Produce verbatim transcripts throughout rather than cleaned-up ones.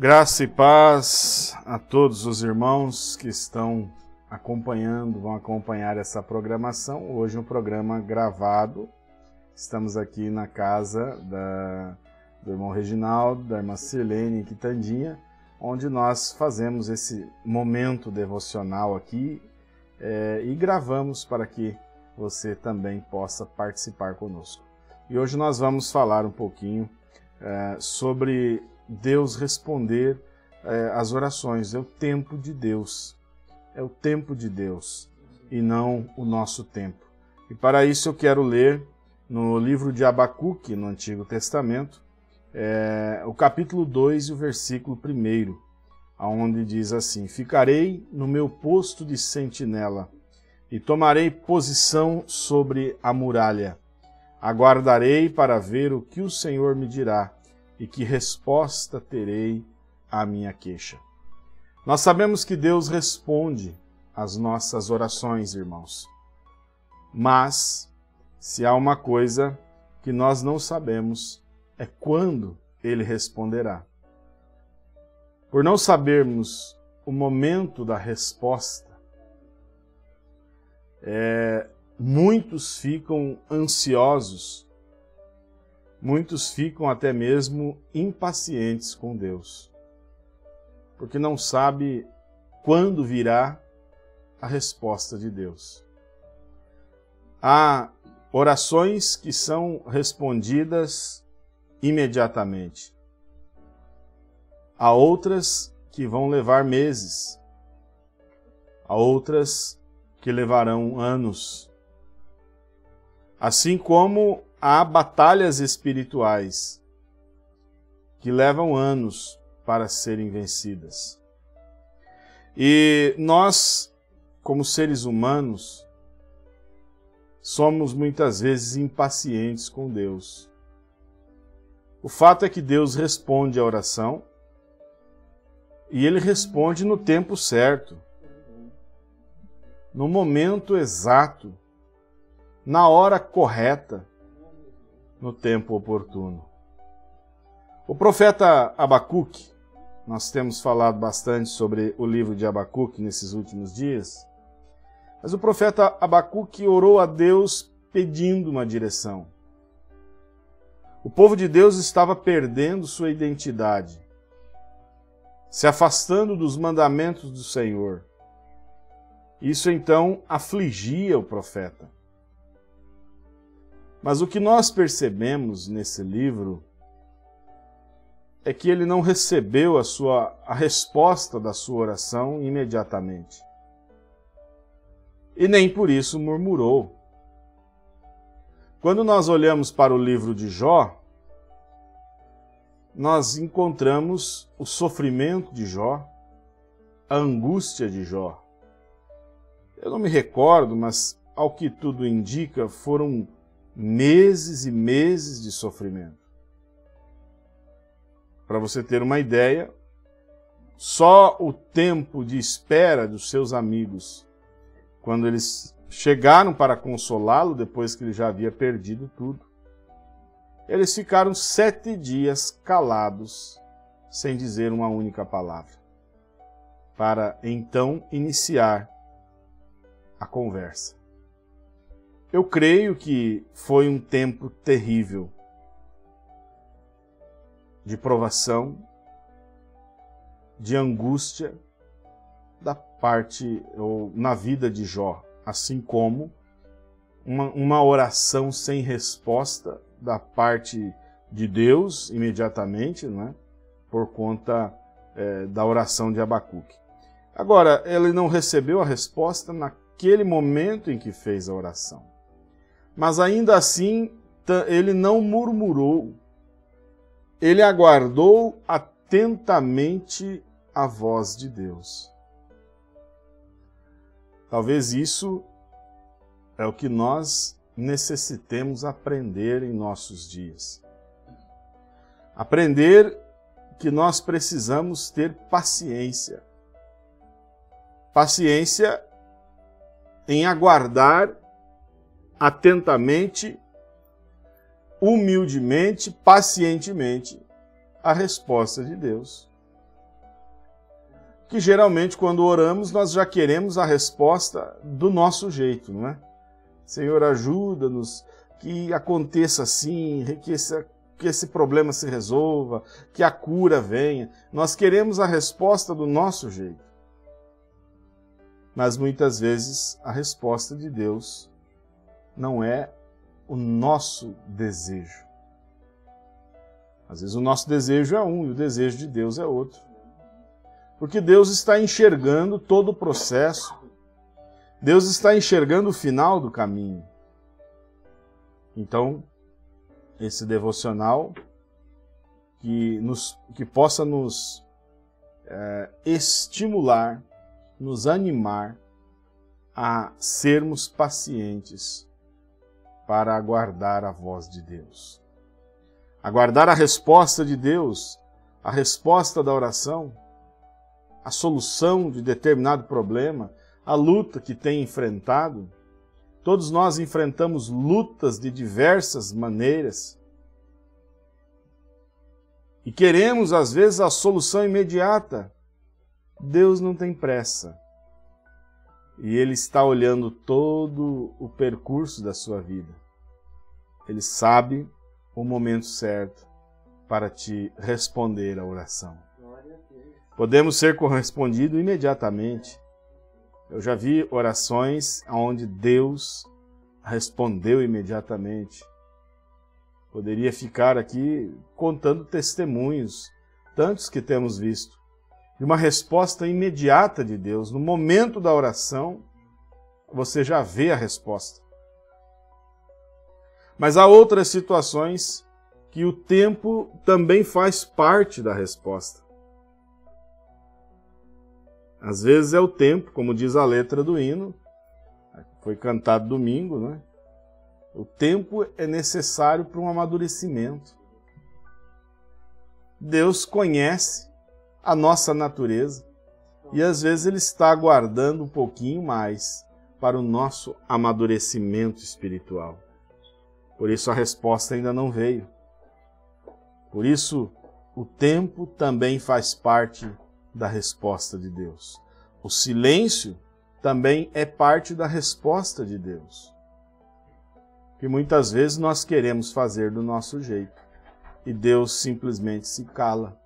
Graça e paz a todos os irmãos que estão acompanhando, vão acompanhar essa programação. Hoje um programa gravado. Estamos aqui na casa da, do irmão Reginaldo, da irmã Sirlene em Quitandinha, onde nós fazemos esse momento devocional aqui é, e gravamos para que você também possa participar conosco. E hoje nós vamos falar um pouquinho é, sobre Deus responder é, às orações. É o tempo de Deus, é o tempo de Deus e não o nosso tempo. E para isso eu quero ler no livro de Abacuque, no Antigo Testamento, é, o capítulo dois e o versículo primeiro, onde diz assim: Ficarei no meu posto de sentinela e tomarei posição sobre a muralha. Aguardarei para ver o que o Senhor me dirá e que resposta terei à minha queixa. Nós sabemos que Deus responde às nossas orações, irmãos. Mas, se há uma coisa que nós não sabemos, é quando Ele responderá. Por não sabermos o momento da resposta, é, muitos ficam ansiosos, muitos ficam até mesmo impacientes com Deus, porque não sabe quando virá a resposta de Deus. Há orações que são respondidas imediatamente. Há outras que vão levar meses. Há outras que levarão anos. Assim como há batalhas espirituais que levam anos para serem vencidas. E nós, como seres humanos, somos muitas vezes impacientes com Deus. O fato é que Deus responde à oração e Ele responde no tempo certo, no momento exato, na hora correta, no tempo oportuno. O profeta Abacuque, nós temos falado bastante sobre o livro de Abacuque nesses últimos dias, mas o profeta Abacuque orou a Deus pedindo uma direção. O povo de Deus estava perdendo sua identidade, se afastando dos mandamentos do Senhor. Isso então afligia o profeta. Mas o que nós percebemos nesse livro é que ele não recebeu a, sua, a resposta da sua oração imediatamente. E nem por isso murmurou. Quando nós olhamos para o livro de Jó, nós encontramos o sofrimento de Jó, a angústia de Jó. Eu não me recordo, mas ao que tudo indica, foram meses e meses de sofrimento. Para você ter uma ideia, só o tempo de espera dos seus amigos, quando eles chegaram para consolá-lo, depois que ele já havia perdido tudo, eles ficaram sete dias calados, sem dizer uma única palavra, para então iniciar a conversa. Eu creio que foi um tempo terrível de provação, de angústia da parte ou na vida de Jó, assim como uma, uma oração sem resposta da parte de Deus imediatamente, não é? Por conta é, da oração de Abacuque. Agora, ele não recebeu a resposta naquele momento em que fez a oração. Mas ainda assim, ele não murmurou. Ele aguardou atentamente a voz de Deus. Talvez isso é o que nós necessitemos aprender em nossos dias. Aprender que nós precisamos ter paciência. Paciência em aguardar atentamente, humildemente, pacientemente, a resposta de Deus. que geralmente quando oramos nós já queremos a resposta do nosso jeito, não é? Senhor, ajuda-nos, que aconteça assim, que esse, que esse problema se resolva, que a cura venha. Nós queremos a resposta do nosso jeito. Mas muitas vezes a resposta de Deus não é o nosso desejo. Às vezes o nosso desejo é um e o desejo de Deus é outro. Porque Deus está enxergando todo o processo. Deus está enxergando o final do caminho. Então, esse devocional que, nos, que possa nos é, estimular, nos animar a sermos pacientes para aguardar a voz de Deus. Aguardar a resposta de Deus, a resposta da oração, a solução de determinado problema, a luta que tem enfrentado. Todos nós enfrentamos lutas de diversas maneiras e queremos, às vezes, a solução imediata. Deus não tem pressa e Ele está olhando todo o percurso da sua vida. Ele sabe o momento certo para te responder a oração. Podemos ser correspondidos imediatamente. Eu já vi orações onde Deus respondeu imediatamente. Poderia ficar aqui contando testemunhos, tantos que temos visto, de uma resposta imediata de Deus. No momento da oração, você já vê a resposta. Mas há outras situações que o tempo também faz parte da resposta. Às vezes é o tempo, como diz a letra do hino, foi cantado domingo, né? O tempo é necessário para um amadurecimento. Deus conhece a nossa natureza e às vezes Ele está aguardando um pouquinho mais para o nosso amadurecimento espiritual. Por isso a resposta ainda não veio. Por isso o tempo também faz parte da resposta de Deus. O silêncio também é parte da resposta de Deus. Que muitas vezes nós queremos fazer do nosso jeito e Deus simplesmente se cala.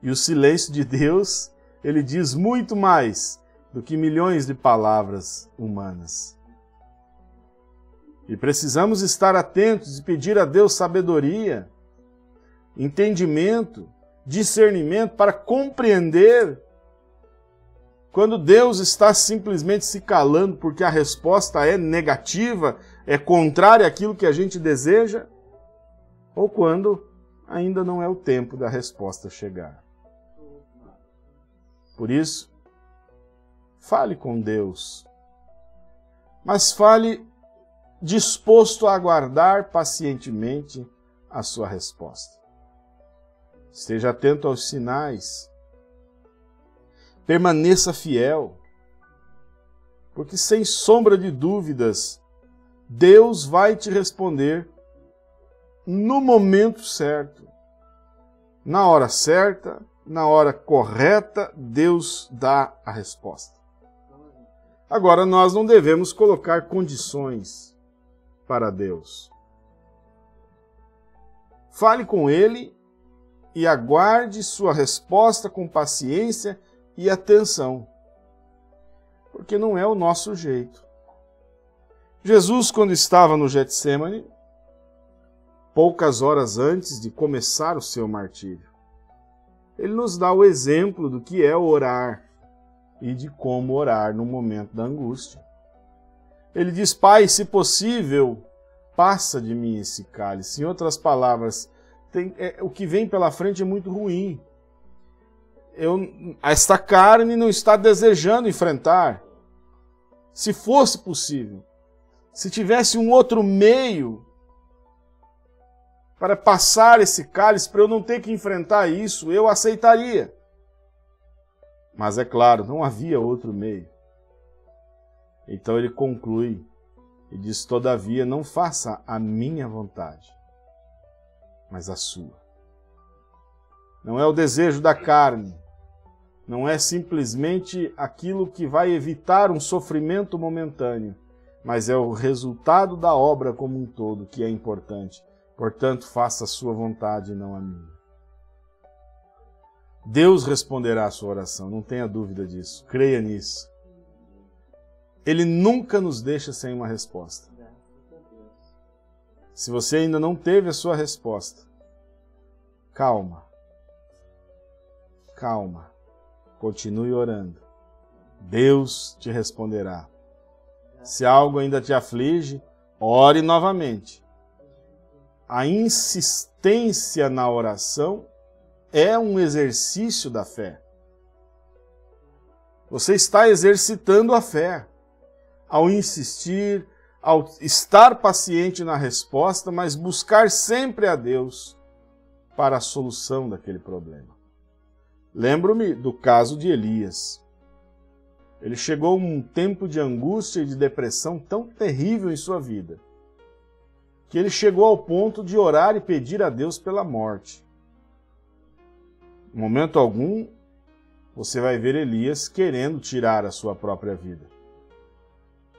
E o silêncio de Deus, Ele diz muito mais do que milhões de palavras humanas. E precisamos estar atentos e pedir a Deus sabedoria, entendimento, discernimento para compreender quando Deus está simplesmente se calando porque a resposta é negativa, é contrária àquilo que a gente deseja, ou quando ainda não é o tempo da resposta chegar. Por isso, fale com Deus, mas fale disposto a aguardar pacientemente a sua resposta. Esteja atento aos sinais. Permaneça fiel. Porque sem sombra de dúvidas, Deus vai te responder no momento certo. Na hora certa, na hora correta, Deus dá a resposta. Agora, nós não devemos colocar condições para Deus. Fale com Ele e aguarde sua resposta com paciência e atenção, porque não é o nosso jeito. Jesus, quando estava no Getsêmani, poucas horas antes de começar o seu martírio, Ele nos dá o exemplo do que é orar e de como orar no momento da angústia. Ele diz: Pai, se possível, passa de mim esse cálice. Em outras palavras, Tem, é, o que vem pela frente é muito ruim. Eu, esta carne não está desejando enfrentar. Se fosse possível, se tivesse um outro meio para passar esse cálice, para eu não ter que enfrentar isso, eu aceitaria. Mas é claro, não havia outro meio. Então ele conclui e diz: todavia, não faça a minha vontade, mas a sua. Não é o desejo da carne, não é simplesmente aquilo que vai evitar um sofrimento momentâneo, mas é o resultado da obra como um todo que é importante. Portanto, faça a sua vontade e não a minha. Deus responderá a sua oração, não tenha dúvida disso, creia nisso. Ele nunca nos deixa sem uma resposta. Se você ainda não teve a sua resposta, calma, calma, continue orando. Deus te responderá. Se algo ainda te aflige, ore novamente. A insistência na oração é um exercício da fé. Você está exercitando a fé ao insistir, ao estar paciente na resposta, mas buscar sempre a Deus para a solução daquele problema. Lembro-me do caso de Elias. Ele chegou a um tempo de angústia e de depressão tão terrível em sua vida, que ele chegou ao ponto de orar e pedir a Deus pela morte. Em momento algum, você vai ver Elias querendo tirar a sua própria vida,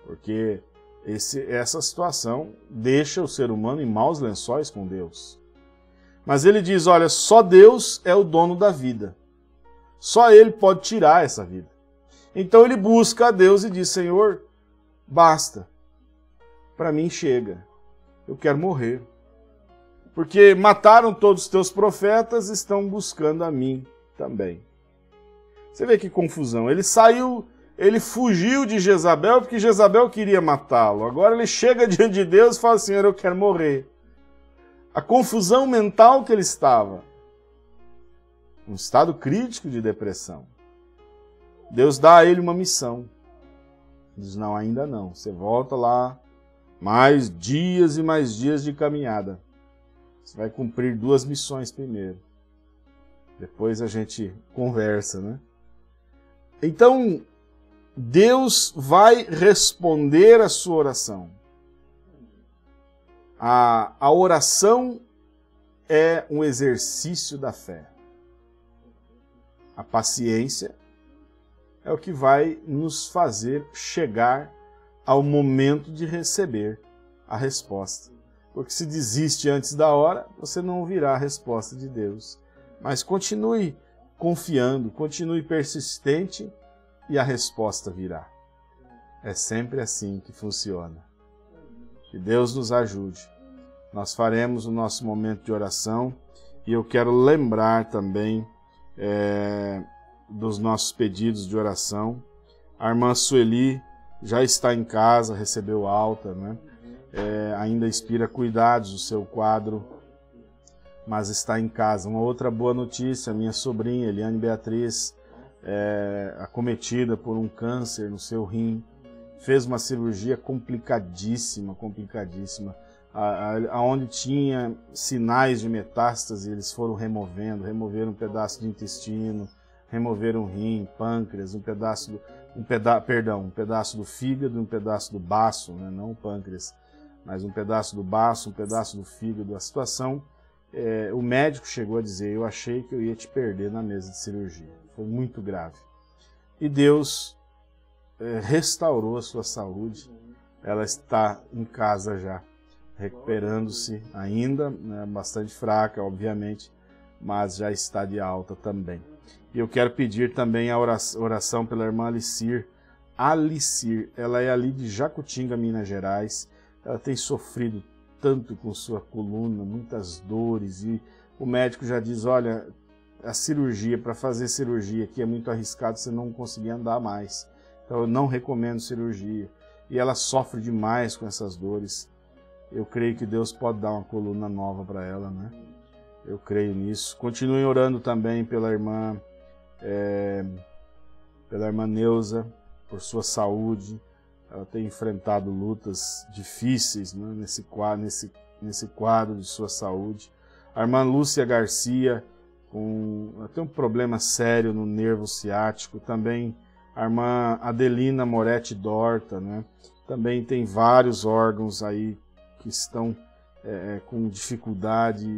porque esse, essa situação deixa o ser humano em maus lençóis com Deus. Mas ele diz, olha, só Deus é o dono da vida, só Ele pode tirar essa vida. Então ele busca a Deus e diz, Senhor, basta, para mim chega, eu quero morrer. Porque mataram todos os teus profetas e estão buscando a mim também. Você vê que confusão. Ele saiu, ele fugiu de Jezabel porque Jezabel queria matá-lo. Agora ele chega diante de Deus e fala, Senhor, eu quero morrer. A confusão mental que ele estava. Um estado crítico de depressão. Deus dá a ele uma missão. Diz, não, ainda não. Você volta lá, mais dias e mais dias de caminhada. Você vai cumprir duas missões primeiro. Depois a gente conversa, né? Então, Deus vai responder a sua oração. A, a oração é um exercício da fé. A paciência é o que vai nos fazer chegar ao momento de receber a resposta. Porque se desiste antes da hora, você não ouvirá a resposta de Deus. Mas continue confiando, continue persistente e a resposta virá. É sempre assim que funciona. Que Deus nos ajude. Nós faremos o nosso momento de oração e eu quero lembrar também é, dos nossos pedidos de oração. A irmã Sueli já está em casa, recebeu alta, né? É, ainda inspira cuidados o seu quadro, mas está em casa. Uma outra boa notícia, minha sobrinha Eliane Beatriz, é, acometida por um câncer no seu rim, fez uma cirurgia complicadíssima, complicadíssima, aonde tinha sinais de metástase, eles foram removendo, removeram um pedaço de intestino, removeram o rim, pâncreas, um pedaço do, um peda, perdão, um pedaço do fígado, um pedaço do baço, né? Não o pâncreas, mas um pedaço do baço, um pedaço do fígado. A situação, é, o médico chegou a dizer, eu achei que eu ia te perder na mesa de cirurgia. Foi muito grave. E Deus é, restaurou a sua saúde. Ela está em casa já, recuperando-se ainda, né, bastante fraca, obviamente, mas já está de alta também. E eu quero pedir também a oração pela irmã Alicir. Alicir, ela é ali de Jacutinga, Minas Gerais. Ela tem sofrido tanto com sua coluna, muitas dores, e o médico já diz, olha, a cirurgia, para fazer cirurgia aqui é muito arriscado, você não conseguir andar mais. Então eu não recomendo cirurgia. E ela sofre demais com essas dores. Eu creio que Deus pode dar uma coluna nova para ela, né? Eu creio nisso. Continuem orando também pela irmã, é, pela irmã Neuza, por sua saúde. Ela tem enfrentado lutas difíceis, né, nesse, quadro, nesse, nesse quadro de sua saúde. A irmã Lúcia Garcia, com, ela tem um problema sério no nervo ciático. Também a irmã Adelina Moretti Dorta, né, também tem vários órgãos aí que estão é, com dificuldade, e,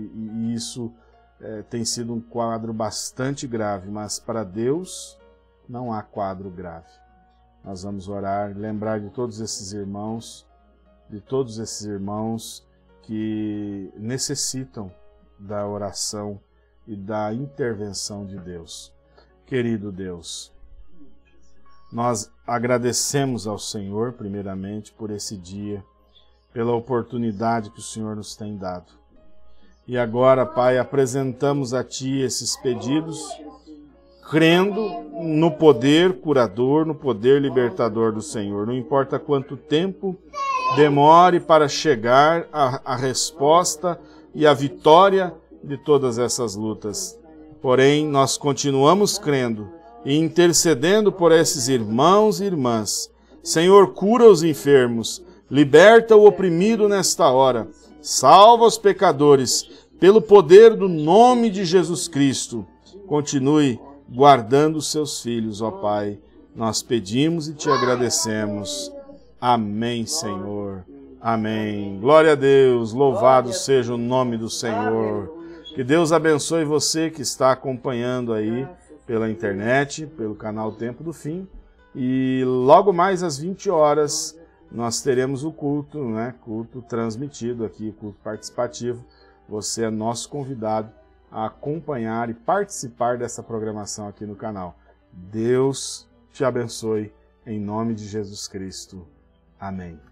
e isso é, tem sido um quadro bastante grave, mas para Deus não há quadro grave. Nós vamos orar, lembrar de todos esses irmãos, de todos esses irmãos que necessitam da oração e da intervenção de Deus. Querido Deus, nós agradecemos ao Senhor, primeiramente, por esse dia, pela oportunidade que o Senhor nos tem dado. E agora, Pai, apresentamos a Ti esses pedidos, crendo no poder curador, no poder libertador do Senhor. Não importa quanto tempo demore para chegar a, a resposta e a vitória de todas essas lutas. Porém, nós continuamos crendo e intercedendo por esses irmãos e irmãs. Senhor, cura os enfermos, liberta o oprimido nesta hora, salva os pecadores, pelo poder do nome de Jesus Cristo. Continue guardando os seus filhos, ó Pai. Nós pedimos e te agradecemos. Amém, Senhor. Amém. Glória a Deus. Louvado seja o nome do Senhor. Que Deus abençoe você que está acompanhando aí pela internet, pelo canal Tempo do Fim. E logo mais às vinte horas nós teremos o culto, né? Culto transmitido aqui, culto participativo. Você é nosso convidado a acompanhar e participar dessa programação aqui no canal. Deus te abençoe, em nome de Jesus Cristo. Amém.